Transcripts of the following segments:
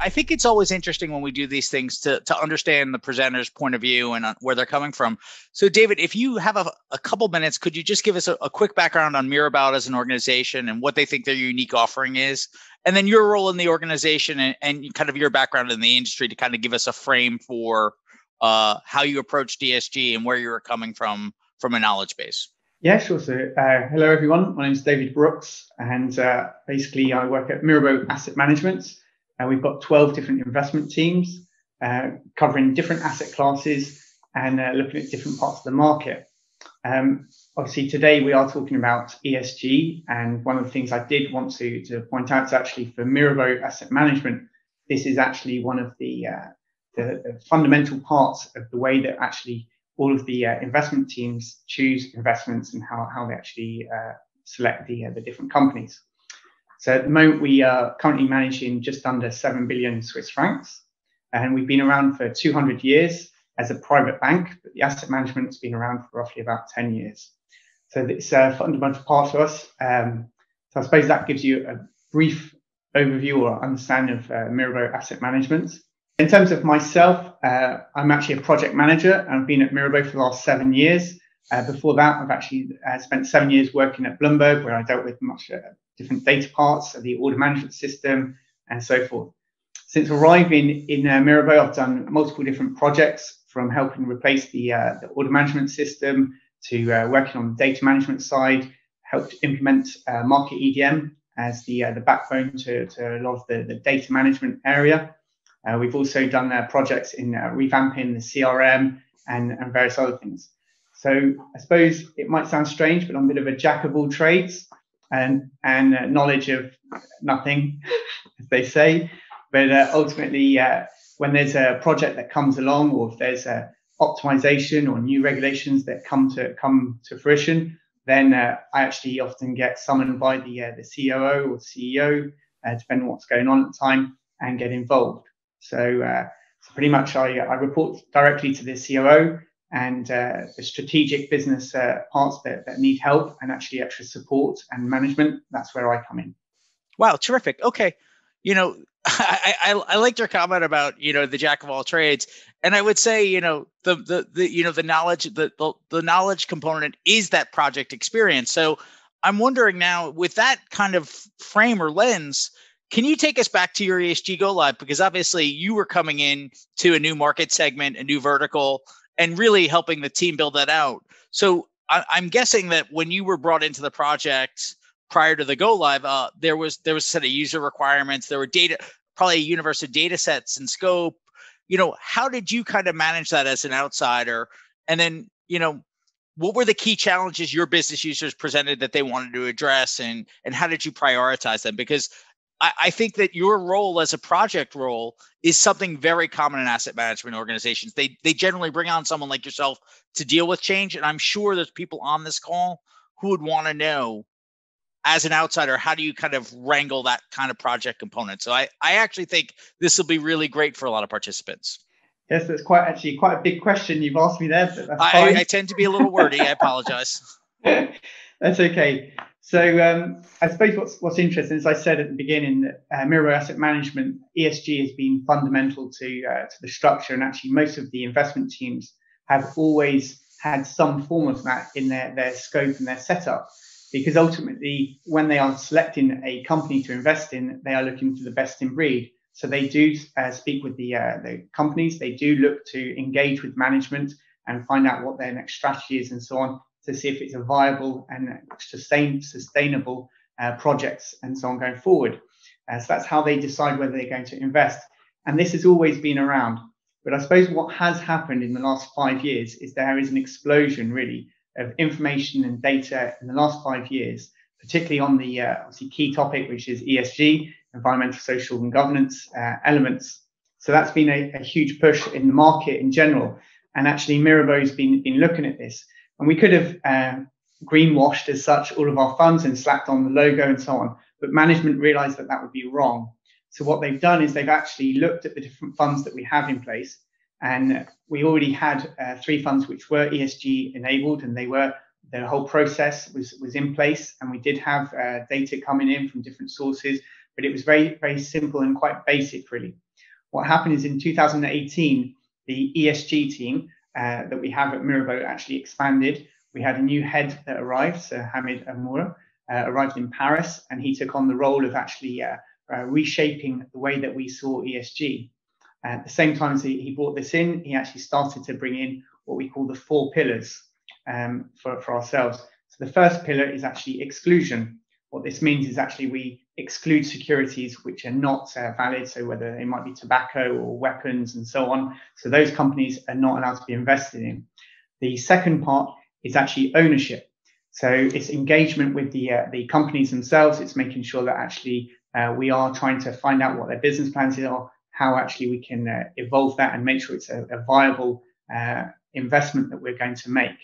I think it's always interesting when we do these things to understand the presenter's point of view and where they're coming from. So David, if you have a couple minutes, could you just give us a quick background on Mirabaud as an organization and what they think their unique offering is, and then your role in the organization and kind of your background in the industry to kind of give us a frame for how you approached ESG and where you were coming from a knowledge base? Yeah, sure. So hello, everyone. My name is David Brooks, and basically I work at Mirabaud Asset Management. We've got 12 different investment teams covering different asset classes and looking at different parts of the market. Obviously, today we are talking about ESG, and one of the things I did want to point out is actually for Mirabaud Asset Management, this is actually one of the fundamental parts of the way that actually all of the investment teams choose investments and how they actually select the different companies. So at the moment, we are currently managing just under 7 billion Swiss francs, and we've been around for 200 years as a private bank, but the asset management's been around for roughly about 10 years. So it's a fundamental part of us. So I suppose that gives you a brief overview or understanding of Mirabaud Asset Management. In terms of myself, I'm actually a project manager, and I've been at Mirabaud for the last 7 years. Before that, I've actually spent 7 years working at Bloomberg, where I dealt with much different data parts of the order management system and so forth. Since arriving in Mirabaud, I've done multiple different projects, from helping replace the order management system to working on the data management side, helped implement market EDM as the backbone to a lot of the data management area. We've also done projects in revamping the CRM and various other things. So I suppose it might sound strange, but I'm a bit of a jack of all trades and knowledge of nothing, as they say. But ultimately, when there's a project that comes along, or if there's a optimization or new regulations that come to fruition, then I actually often get summoned by the COO or CEO, depending on what's going on at the time, and get involved. So, pretty much I report directly to the COO and the strategic business parts that need help and actually extra support and management. That's where I come in. Wow, terrific. Okay. You know, I liked your comment about, you know, the jack of all trades. And I would say, you know, the knowledge, the knowledge component is that project experience. So I'm wondering now, with that kind of frame or lens, can you take us back to your ESG Go Live? Because obviously you were coming in to a new market segment, a new vertical, and really helping the team build that out. So I'm guessing that when you were brought into the project prior to the Go Live, there was a set of user requirements, there were data, probably a universe of data sets and scope. You know, how did you kind of manage that as an outsider? And then, you know, what were the key challenges your business users presented that they wanted to address, and how did you prioritize them? Because I think that your role as a project role is something very common in asset management organizations. They generally bring on someone like yourself to deal with change. And I'm sure there's people on this call who would want to know, as an outsider, how do you kind of wrangle that kind of project component? So I actually think this will be really great for a lot of participants. Yes, that's quite a big question you've asked me there. But that's fine. I tend to be a little wordy. I apologize. That's okay. So I suppose what's interesting, as I said at the beginning, Mirabaud Asset Management, ESG has been fundamental to the structure, and actually most of the investment teams have always had some form of that in their scope and their setup, because ultimately when they are selecting a company to invest in, they are looking for the best in breed. So they do speak with the companies, they do look to engage with management and find out what their next strategy is and so on, to see if it's a viable and sustainable projects and so on going forward. So that's how they decide whether they're going to invest. And this has always been around. But I suppose what has happened in the last 5 years is there is an explosion, really, of information and data in the last 5 years, particularly on the key topic, which is ESG, environmental, social and governance elements. So that's been a huge push in the market in general. And actually Mirabaud's been looking at this. And we could have greenwashed as such all of our funds and slapped on the logo and so on, but management realized that that would be wrong. So what they've done is they've actually looked at the different funds that we have in place, and we already had 3 funds which were ESG enabled, and they were, the whole process was in place, and we did have data coming in from different sources, but it was very, very simple and quite basic, really. what happened is in 2018, the ESG team that we have at Mirabaud actually expanded. We had a new head that arrived, so Hamid Amoura arrived in Paris, and he took on the role of actually reshaping the way that we saw ESG. At the same time as he brought this in, he actually started to bring in what we call the four pillars for ourselves. So the first pillar is actually exclusion. What this means is actually we exclude securities which are not valid, so whether they might be tobacco or weapons and so on. So those companies are not allowed to be invested in. The second part is actually ownership. So it's engagement with the companies themselves. It's making sure that actually we are trying to find out what their business plans are, how actually we can evolve that and make sure it's a viable investment that we're going to make.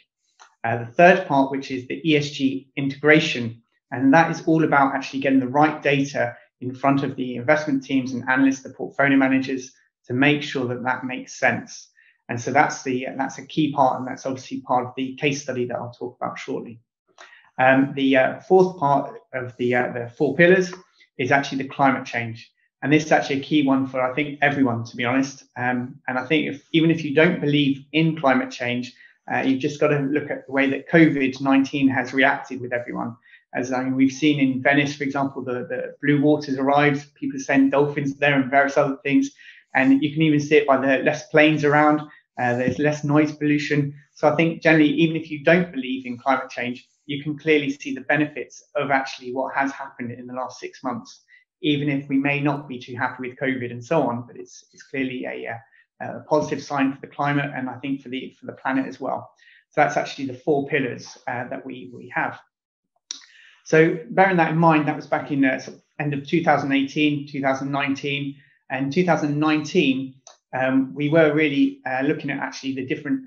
The third part, which is the ESG integration, and that is all about actually getting the right data in front of the investment teams and analysts, the portfolio managers, to make sure that that makes sense. And so that's a key part, and that's obviously part of the case study that I'll talk about shortly. The fourth part of the four pillars is actually the climate change. And this is actually a key one for, I think, everyone, to be honest. And I think even if you don't believe in climate change, you've just got to look at the way that COVID-19 has reacted with everyone. As I mean, we've seen in Venice, for example, the blue waters arrived, people send dolphins there and various other things. And you can even see it by the less planes around, there's less noise pollution. So I think generally, even if you don't believe in climate change, you can clearly see the benefits of actually what has happened in the last 6 months, even if we may not be too happy with COVID and so on, but it's clearly a positive sign for the climate and I think for the planet as well. So that's actually the four pillars that we have. So bearing that in mind, that was back in the end of 2018, 2019, and 2019, we were really looking at actually the different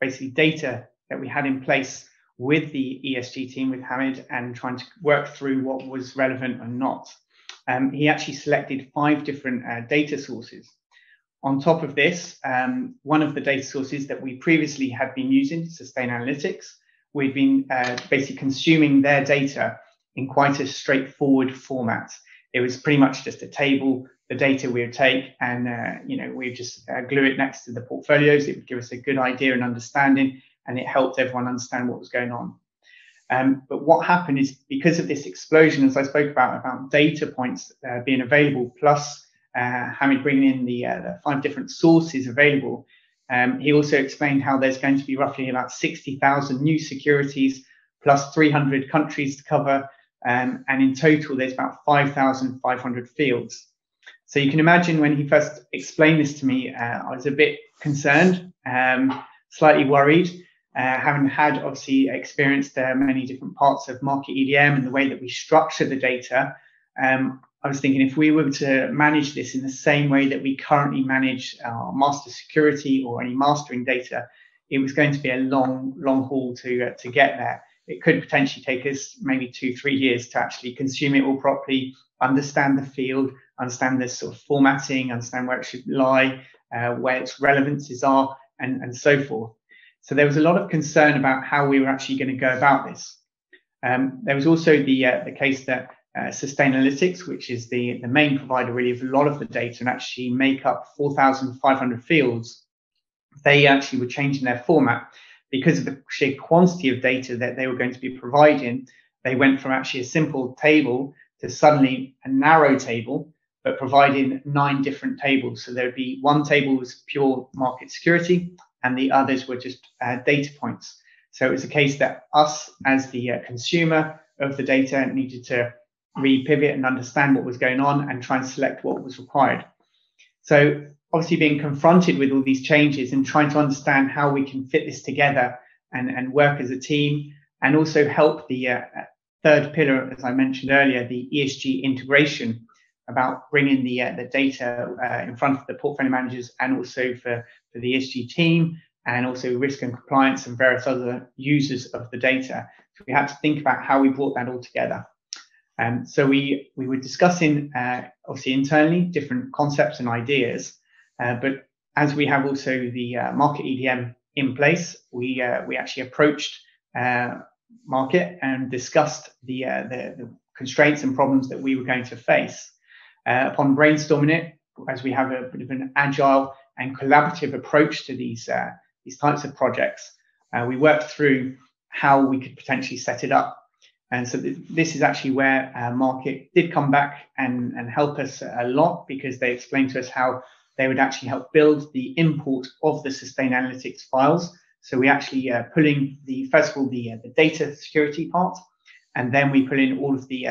basically data that we had in place with the ESG team, with Hamid, and trying to work through what was relevant and not. He actually selected 5 different data sources. On top of this, one of the data sources that we previously had been using, Sustainalytics, we've been basically consuming their data in quite a straightforward format. It was pretty much just a table, the data we would take, and we just glue it next to the portfolios. It would give us a good idea and understanding, and it helped everyone understand what was going on. But what happened is, because of this explosion, as I spoke about data points being available, plus Hamid bringing in the 5 different sources available, he also explained how there's going to be roughly about 60,000 new securities, plus 300 countries to cover, and in total, there's about 5,500 fields. So you can imagine when he first explained this to me, I was a bit concerned, slightly worried, having had obviously experienced many different parts of market EDM and the way that we structure the data. I was thinking if we were to manage this in the same way that we currently manage our master security or any mastering data, it was going to be a long haul to get there. It could potentially take us maybe 2-3 years to actually consume it all properly, understand the field, understand this sort of formatting, understand where it should lie, where its relevances are, and so forth. So there was a lot of concern about how we were actually going to go about this. There was also the case that Sustainalytics, which is the main provider really of a lot of the data and actually make up 4,500 fields, they actually were changing their format. Because of the sheer quantity of data that they were going to be providing, they went from actually a simple table to suddenly a narrow table, but providing 9 different tables. So there'd be one table was pure market security, and the others were just data points. So it was a case that us as the consumer of the data needed to re-pivot and understand what was going on and try and select what was required. So obviously being confronted with all these changes and trying to understand how we can fit this together and work as a team, and also help the third pillar, as I mentioned earlier, the ESG integration, about bringing the data in front of the portfolio managers and also for the ESG team, and also risk and compliance and various other users of the data. So we had to think about how we brought that all together. So we were discussing, obviously internally, different concepts and ideas. But as we have also the market EDM in place, we actually approached market and discussed the constraints and problems that we were going to face. Upon brainstorming it, as we have a bit of an agile and collaborative approach to these types of projects, we worked through how we could potentially set it up. And so this is actually where Markit did come back and help us a lot, because they explained to us how they would actually help build the import of the Sustainalytics files. So we actually pulling the, first of all, the data security part, and then we pull in all of the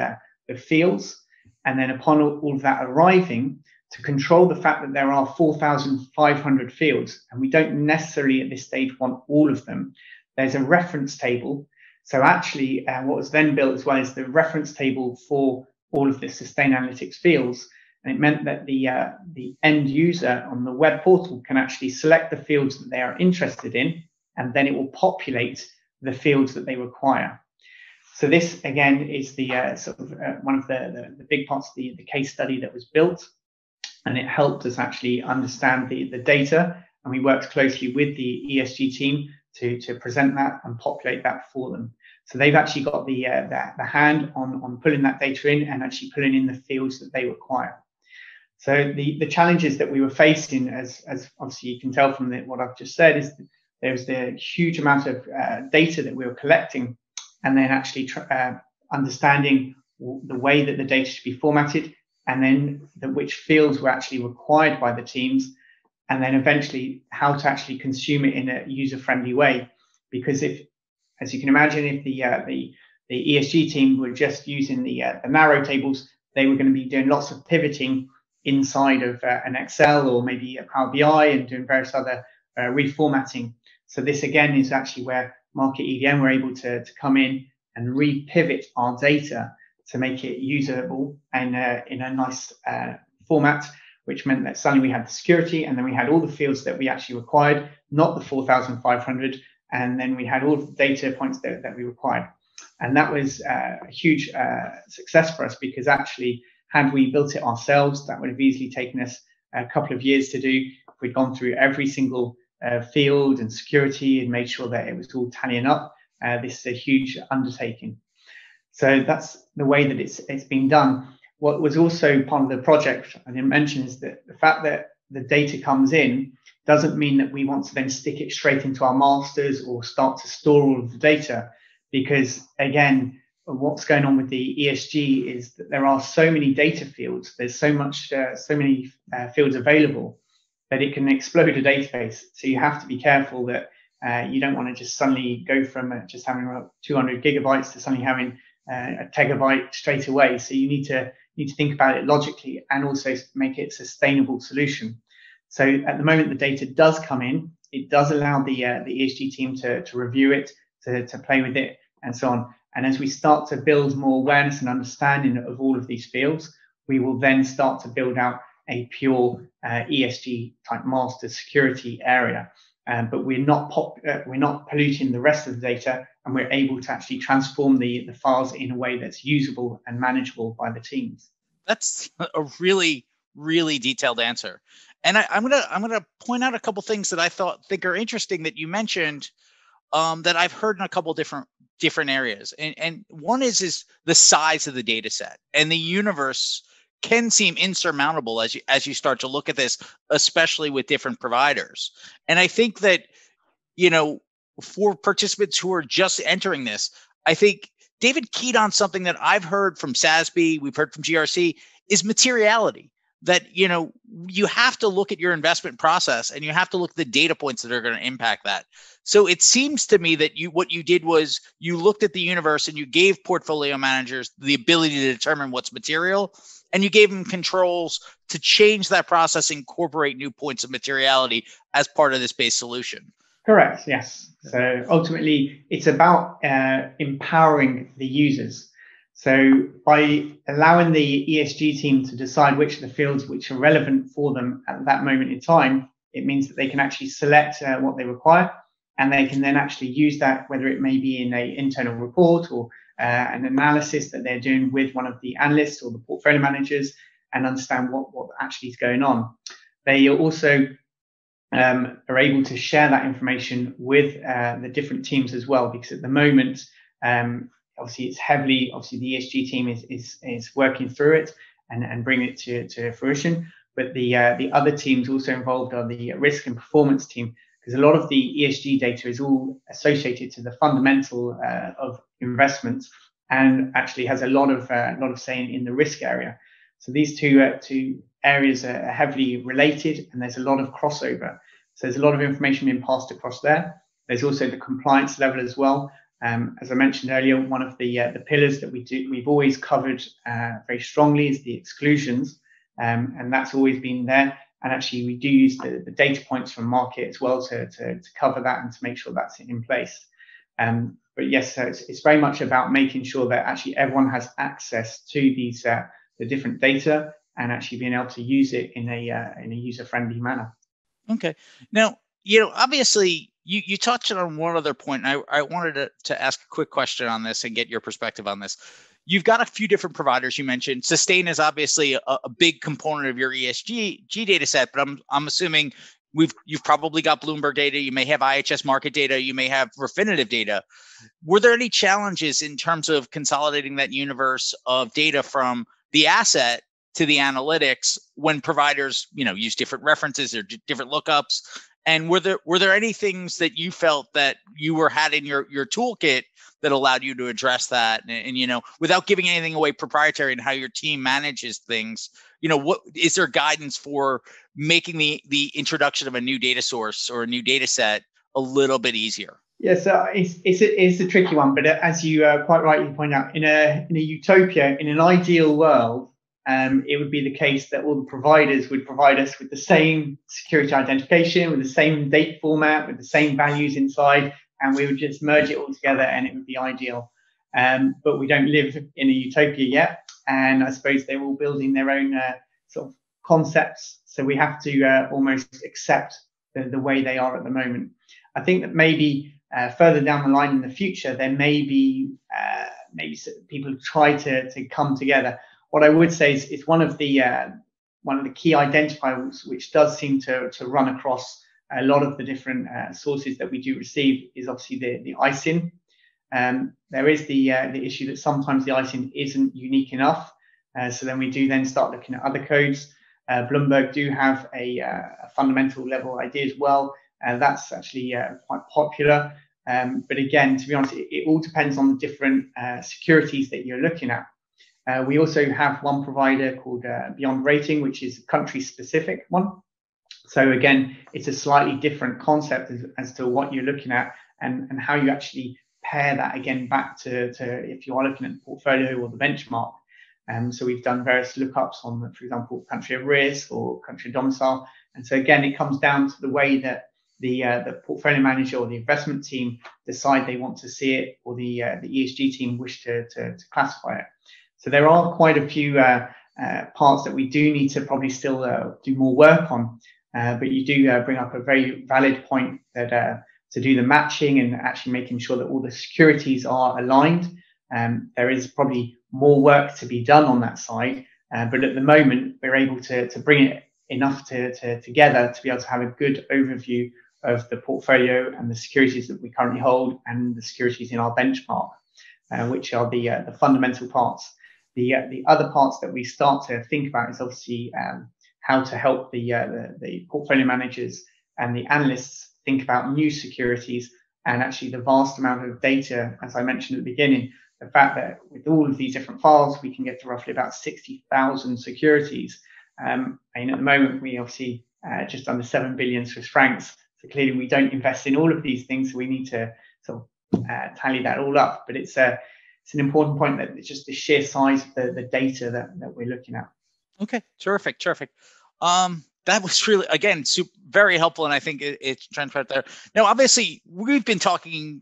fields. And then upon all of that arriving, to control the fact that there are 4,500 fields, and we don't necessarily at this stage want all of them, there's a reference table. So actually what was then built as well is the reference table for all of the Sustainalytics fields. And it meant that the end user on the web portal can actually select the fields that they are interested in, and then it will populate the fields that they require. So this, again, is the sort of one of the big parts of the case study that was built. And it helped us actually understand the data. And we worked closely with the ESG team to present that and populate that for them. So they've actually got the hand on pulling that data in and actually pulling in the fields that they require. So the challenges that we were facing, as obviously you can tell from what I've just said, is there was the huge amount of data that we were collecting, and then actually understanding the way that the data should be formatted, and then which fields were actually required by the teams, and then eventually how to actually consume it in a user-friendly way. Because if, as you can imagine, if the ESG team were just using the narrow tables, they were going to be doing lots of pivoting inside of an Excel or maybe a Power BI, and doing various other reformatting. So this again is actually where Markit EVM were able to come in and re-pivot our data to make it usable and in a nice format, which meant that suddenly we had the security, and then we had all the fields that we actually required, not the 4,500, and then we had all the data points that we required. And that was a huge success for us, because actually, had we built it ourselves, that would have easily taken us a couple of years to do. If we'd gone through every single field and security and made sure that it was all tallying up, this is a huge undertaking. So that's the way that it's been done. What was also part of the project I didn't mention is that the fact that the data comes in doesn't mean that we want to then stick it straight into our masters or start to store all of the data, because again, what's going on with the ESG is that there are so many data fields, there's so many fields available, that it can explode a database. So you have to be careful that you don't want to just suddenly go from just having 200 gigabytes to suddenly having a terabyte straight away. So you need to think about it logically, and also make it a sustainable solution. So at the moment, the data does come in. It does allow the ESG team to review it, to play with it, and so on. And as we start to build more awareness and understanding of all of these fields, we will then start to build out a pure ESG type master security area. But we're not polluting the rest of the data, and we're able to actually transform the files in a way that's usable and manageable by the teams. That's a really, really detailed answer. And I'm gonna point out a couple things that I think are interesting that you mentioned, that I've heard in a couple different areas. And one is the size of the data set, and the universe can seem insurmountable as you start to look at this, especially with different providers. And I think that, you know, for participants who are just entering this, I think David keyed on something that I've heard from SASB, we've heard from GRC, is materiality. That, you know, you have to look at your investment process, and you have to look at the data points that are going to impact that. So it seems to me that what you did was you looked at the universe, and you gave portfolio managers the ability to determine what's material, and you gave them controls to change that process, incorporate new points of materiality as part of this base solution. Correct. Yes. So ultimately, it's about empowering the users. So by allowing the ESG team to decide which of the fields which are relevant for them at that moment in time, it means that they can actually select what they require, and they can then actually use that, whether it may be in an internal report or an analysis that they're doing with one of the analysts or the portfolio managers, and understand what actually is going on. They also are able to share that information with the different teams as well, because at the moment, obviously, it's heavily, the ESG team is working through it and bringing it to fruition. but the other teams also involved are the risk and performance team, because a lot of the ESG data is all associated to the fundamental of investments, and actually has a lot of say in the risk area. So these two areas are heavily related, and there's a lot of crossover. So there's a lot of information being passed across there. There's also the compliance level as well. As I mentioned earlier, one of the pillars that we've always covered very strongly is the exclusions, and that's always been there. And actually, we do use the data points from market as well to cover that and to make sure that's in place. But yes, so it's very much about making sure that actually everyone has access to these the different data, and actually being able to use it in a user-friendly manner. Okay. Now, obviously, you touched on one other point. I wanted to ask a quick question on this and get your perspective on this. You've got a few different providers you mentioned. Sustain is obviously a big component of your ESG data set, but I'm assuming you've probably got Bloomberg data. You may have IHS Markit data. You may have Refinitiv data. Were there any challenges in terms of consolidating that universe of data from the asset to the analytics when providers, use different references or different lookups? And were there any things that you felt that you had in your toolkit that allowed you to address that? And without giving anything away proprietary in how your team manages things, what is there guidance for making the introduction of a new data source or a new data set a little bit easier? Yes, yeah, so it's a tricky one. But as you quite rightly point out, in a utopia, in an ideal world, it would be the case that all the providers would provide us with the same security identification, with the same date format, with the same values inside, and we would just merge it all together and it would be ideal. But we don't live in a utopia yet, and I suppose they're all building their own sort of concepts, so we have to almost accept the way they are at the moment. I think that maybe further down the line in the future, there may be maybe people try to come together. What I would say is it's one of the key identifiers which does seem to run across a lot of the different sources that we do receive is obviously the ISIN. There is the issue that sometimes the ISIN isn't unique enough, so then we do then start looking at other codes. Bloomberg do have a fundamental level idea as well, and that's actually quite popular. But again, to be honest, it all depends on the different securities that you're looking at. We also have one provider called Beyond Rating, which is a country-specific one. So again, it's a slightly different concept as to what you're looking at and how you actually pair that again back to if you are looking at the portfolio or the benchmark. So we've done various lookups on, for example, country of risk or country domicile. And so again, it comes down to the way that the portfolio manager or the investment team decide they want to see it, or the ESG team wish to classify it. So there are quite a few parts that we do need to probably still do more work on. But you do bring up a very valid point that to do the matching and actually making sure that all the securities are aligned. There is probably more work to be done on that side. But at the moment, we're able to bring it enough together to be able to have a good overview of the portfolio and the securities that we currently hold and the securities in our benchmark, which are the fundamental parts. The other parts that we start to think about is obviously how to help the portfolio managers and the analysts think about new securities, and actually the vast amount of data, as I mentioned at the beginning, the fact that with all of these different files, we can get to roughly about 60,000 securities. And at the moment, we obviously just under 7 billion Swiss francs. So clearly, we don't invest in all of these things. So we need to sort of tally that all up. But it's an important point that it's just the sheer size of the data that we're looking at. Okay, terrific. That was really, again, very helpful, and I think it's transparent there. Now, obviously, we've been talking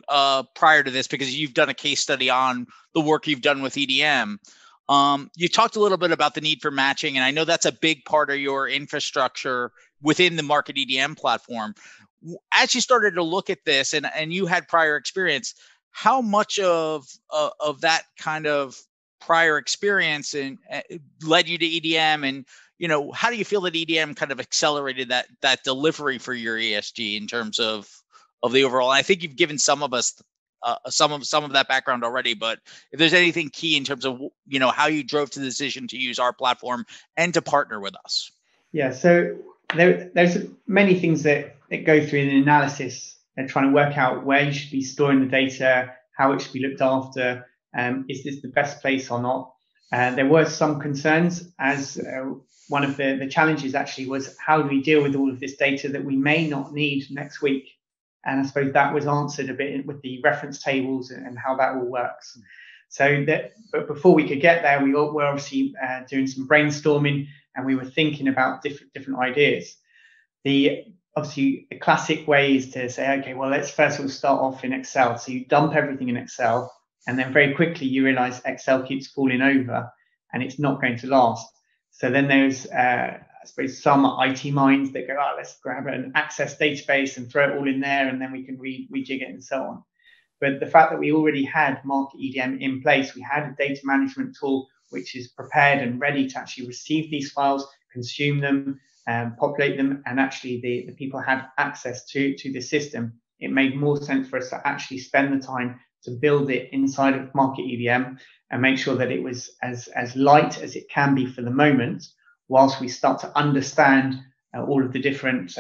prior to this because you've done a case study on the work you've done with EDM. You talked a little bit about the need for matching, and I know that's a big part of your infrastructure within the Market EDM platform. As you started to look at this, and you had prior experience, how much of that kind of prior experience and led you to EDM, and how do you feel that EDM kind of accelerated that delivery for your ESG in terms of the overall? And I think you've given some of us some of that background already, but if there's anything key in terms of how you drove to the decision to use our platform and to partner with us. Yeah, so there's many things that go through in an analysis and trying to work out where you should be storing the data, how it should be looked after, is this the best place or not? There were some concerns as one of the challenges actually was how do we deal with all of this data that we may not need next week? And I suppose that was answered a bit with the reference tables and how that all works. So that, but before we could get there, we were obviously doing some brainstorming and we were thinking about different ideas. Obviously, the classic way is to say, okay, well, let's first of all start off in Excel. So you dump everything in Excel and then very quickly you realize Excel keeps falling over and it's not going to last. So then there's, I suppose, some IT minds that go, oh, let's grab an Access database and throw it all in there and then we can rejig it and so on. But the fact that we already had Market EDM in place, we had a data management tool which is prepared and ready to actually receive these files, consume them, populate them, and actually the people had access to the system. It made more sense for us to actually spend the time to build it inside of Market EVM and make sure that it was as light as it can be for the moment, whilst we start to understand all of the different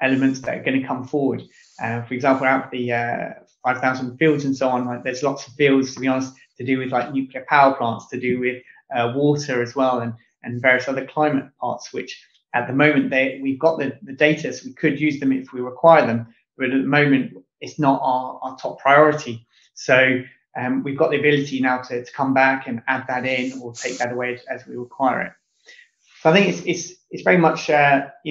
elements that are going to come forward. For example, out of the 5,000 fields and so on, like, there's lots of fields, to be honest, to do with like nuclear power plants, to do with water as well, and various other climate parts, which at the moment we've got the data, so we could use them if we require them, but at the moment it's not our top priority. So we've got the ability now to come back and add that in or take that away as we require it. So I think it's very much,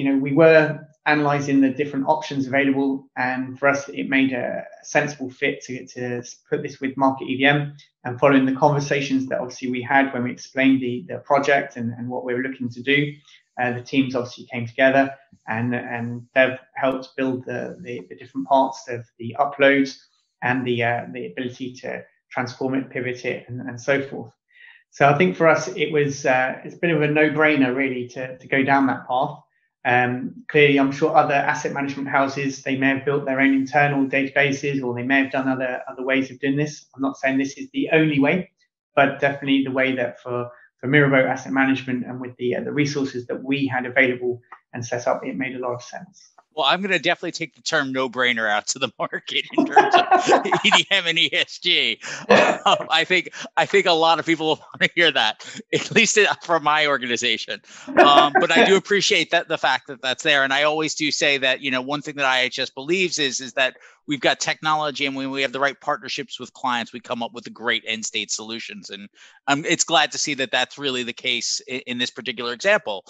we were analysing the different options available, and for us it made a sensible fit to put this with Market EDM, and following the conversations that obviously we had when we explained the project and what we were looking to do, the teams obviously came together and they've helped build the different parts of the uploads and the ability to transform it, pivot it, and so forth. So I think for us it was it's a bit of a no-brainer really to go down that path. Clearly, I'm sure other asset management houses, they may have built their own internal databases, or they may have done other ways of doing this. I'm not saying this is the only way, but definitely the way that for Mirabaud Asset Management and with the resources that we had available and set up, it made a lot of sense. Well, I'm going to definitely take the term no-brainer out to the market in terms of EDM and ESG. I think a lot of people will want to hear that, at least from my organization. But I do appreciate that the fact that that's there. And I always do say that, one thing that IHS believes is that we've got technology, and when we have the right partnerships with clients, we come up with the great end state solutions. And it's glad to see that that's really the case in this particular example.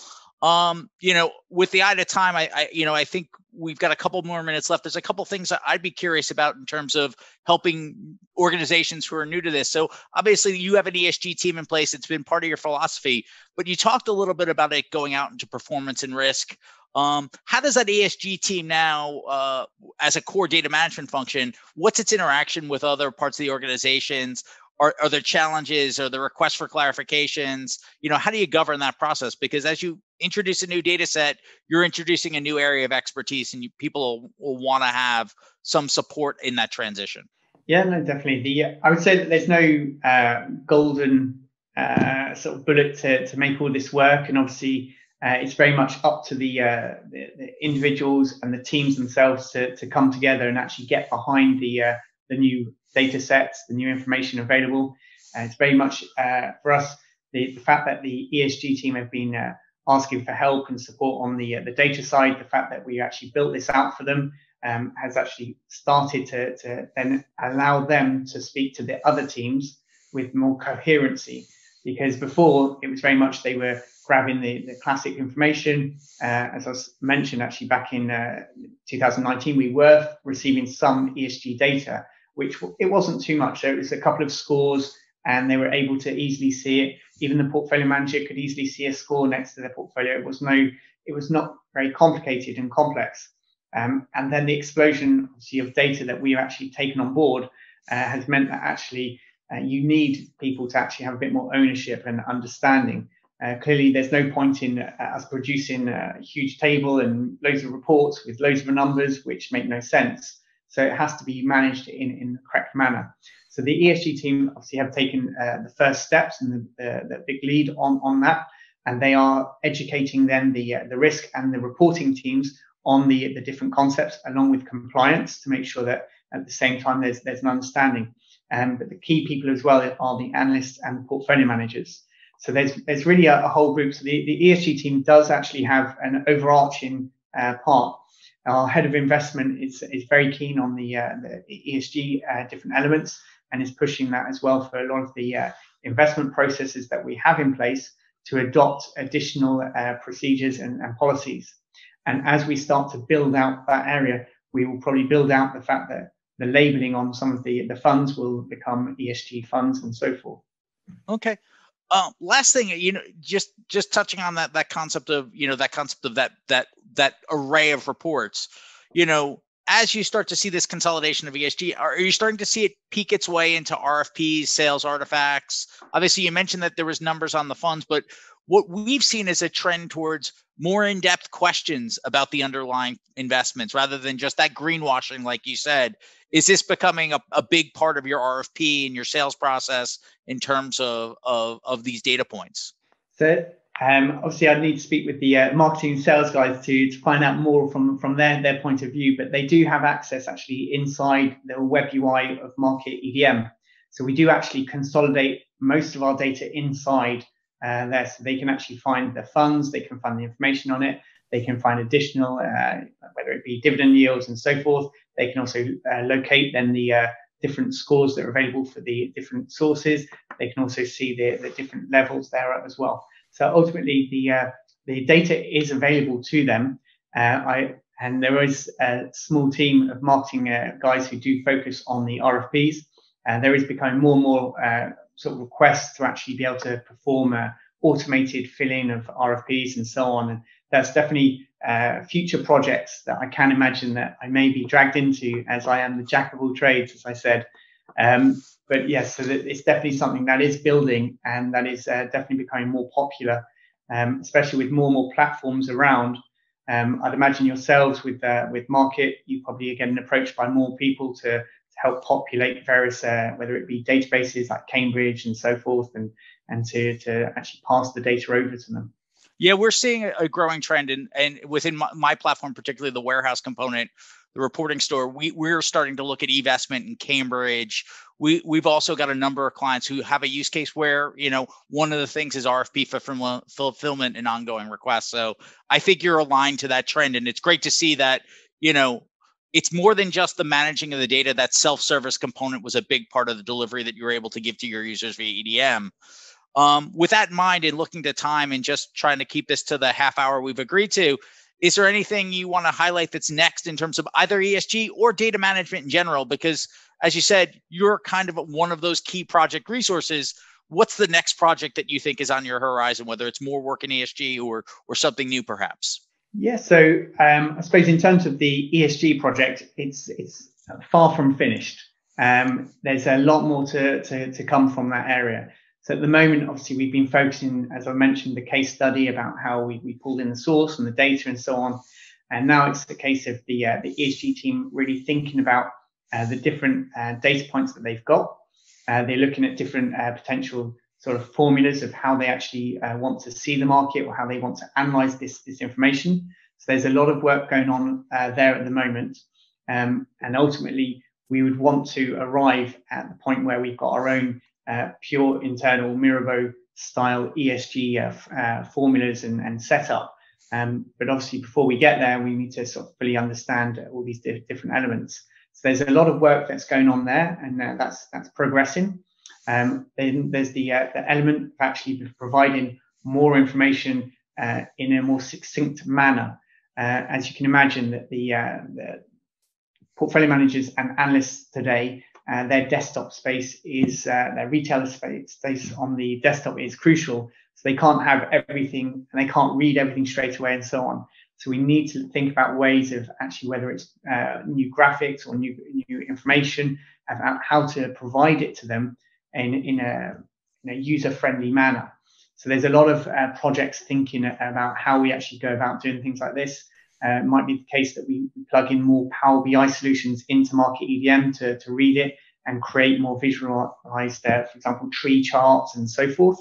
With the eye to time, I think we've got a couple more minutes left. There's a couple things that I'd be curious about in terms of helping organizations who are new to this. So obviously you have an ESG team in place. It's been part of your philosophy, but you talked a little bit about it going out into performance and risk. How does that ESG team now, as a core data management function, what's its interaction with other parts of the organizations? Are there challenges? Are there requests for clarifications? How do you govern that process? Because as you introduce a new data set, you're introducing a new area of expertise, and people will want to have some support in that transition. Yeah, no, definitely. I would say that there's no golden sort of bullet to make all this work. And obviously, it's very much up to the individuals and the teams themselves to come together and actually get behind the new data sets, the new information available. It's very much for us, the fact that the ESG team have been asking for help and support on the data side, the fact that we actually built this out for them has actually started to then allow them to speak to the other teams with more coherency. Because before it was very much they were grabbing the classic information. As I mentioned, actually back in 2019, we were receiving some ESG data, which it wasn't too much. So it was a couple of scores, and they were able to easily see it. Even the portfolio manager could easily see a score next to their portfolio. It was not very complicated and complex. And then the explosion of data that we have actually taken on board has meant that actually you need people to actually have a bit more ownership and understanding. Clearly, there's no point in us producing a huge table and loads of reports with loads of numbers, which make no sense. So it has to be managed in the correct manner. So the ESG team obviously have taken the first steps and the big lead on that. and they are educating then the risk and the reporting teams on the different concepts, along with compliance, to make sure that at the same time there's an understanding. But the key people as well are the analysts and the portfolio managers. So there's really a whole group. So the ESG team does actually have an overarching part. Our head of investment is very keen on the ESG different elements, and is pushing that as well for a lot of the investment processes that we have in place to adopt additional procedures and policies. And as we start to build out that area, we will probably build out the fact that the labeling on some of the funds will become ESG funds and so forth. Okay. Last thing, you know, just touching on that concept of, you know, that concept of that array of reports, you know, as you start to see this consolidation of ESG, are you starting to see it peek its way into RFPs, sales artifacts? Obviously, you mentioned that there was numbers on the funds, but what we've seen is a trend towards more in-depth questions about the underlying investments rather than just that greenwashing, like you said. Is this becoming a big part of your RFP and your sales process in terms of these data points? So obviously, I'd need to speak with the marketing and sales guys to find out more from their point of view, but they do have access actually inside the web UI of Market EDM. So we do actually consolidate most of our data inside there, so they can actually find the funds, they can find the information on it, they can find additional, whether it be dividend yields and so forth. They can also locate then the different scores that are available for the different sources. They can also see the different levels there as well. So ultimately, the data is available to them. And there is a small team of marketing guys who do focus on the RFPs. There is becoming more and more sort of requests to actually be able to perform an automated filling of RFPs and so on. And that's definitely future projects that I can imagine that I may be dragged into, as I am the jack of all trades, as I said. But yes, so it's definitely something that is building, and that is definitely becoming more popular, especially with more and more platforms around. I'd imagine yourselves with Markit, you probably are getting approached by more people to help populate various, whether it be databases like Cambridge and so forth, and to actually pass the data over to them. Yeah, we're seeing a growing trend, and within my platform, particularly the warehouse component, the reporting store, we're starting to look at eVestment in Cambridge. We've also got a number of clients who have a use case where, you know, one of the things is RFP fulfillment and ongoing requests. So I think you're aligned to that trend, and it's great to see that, you know, it's more than just the managing of the data. That self-service component was a big part of the delivery that you were able to give to your users via EDM. With that in mind, and looking to time and just trying to keep this to the half hour we've agreed to, is there anything you want to highlight that's next in terms of either ESG or data management in general? Because as you said, you're kind of one of those key project resources. What's the next project that you think is on your horizon, whether it's more work in ESG or something new perhaps? Yeah, so I suppose in terms of the ESG project, it's far from finished. There's a lot more to come from that area. So at the moment, obviously, we've been focusing, as I mentioned, the case study about how we pulled in the source and the data and so on. And now it's the case of the ESG team really thinking about the different data points that they've got. They're looking at different potential sort of formulas of how they actually want to see the market, or how they want to analyze this information. So there's a lot of work going on there at the moment. And ultimately, we would want to arrive at the point where we've got our own pure internal Mirabaud style ESG formulas and setup. But obviously, before we get there, we need to sort of fully understand all these different elements. So there's a lot of work that's going on there, and that's progressing. Then there's the element of actually providing more information in a more succinct manner. As you can imagine, that the portfolio managers and analysts today, their desktop space is their retailer space on the desktop is crucial. So they can't have everything, and they can't read everything straight away and so on. So we need to think about ways of actually, whether it's new graphics or new information, about how to provide it to them in a user-friendly manner. So there's a lot of projects thinking about how we actually go about doing things like this. It might be the case that we plug in more Power BI solutions into Markit EDM to read it and create more visualized, for example, tree charts and so forth.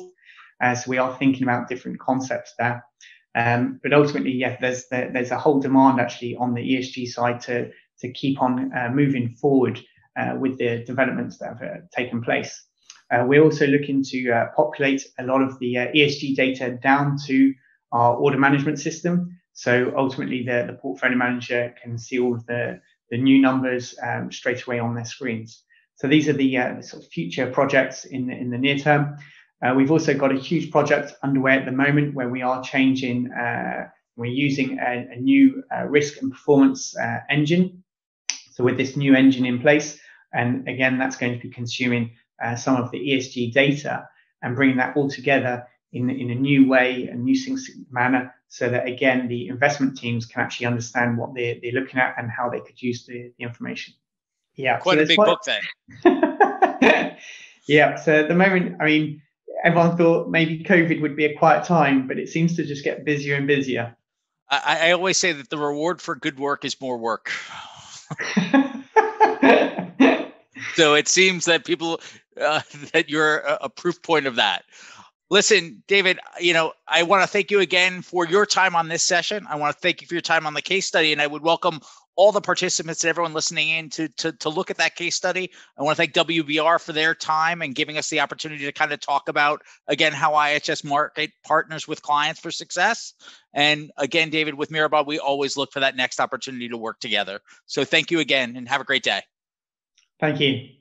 So we are thinking about different concepts there. But ultimately, yeah, there's a whole demand actually on the ESG side to keep on moving forward with the developments that have taken place. We're also looking to populate a lot of the ESG data down to our order management system. So ultimately, the portfolio manager can see all of the new numbers straight away on their screens. So these are the sort of future projects in the near term. We've also got a huge project underway at the moment where we are changing, we're using a new risk and performance engine. So with this new engine in place, and again, that's going to be consuming some of the ESG data and bringing that all together in a new way, a new manner, so that again, the investment teams can actually understand what they're looking at and how they could use the information. Yeah, quite a big book then. Yeah, so at the moment, I mean, everyone thought maybe COVID would be a quiet time, but it seems to just get busier and busier. I always say that the reward for good work is more work. So it seems that people, that you're a proof point of that. Listen, David, you know, I want to thank you again for your time on this session. I want to thank you for your time on the case study, and I would welcome all the participants and everyone listening in to look at that case study. I want to thank WBR for their time and giving us the opportunity to kind of talk about, again, how IHS Markit partners with clients for success. And again, David, with Mirabaud, we always look for that next opportunity to work together. So thank you again and have a great day. Thank you.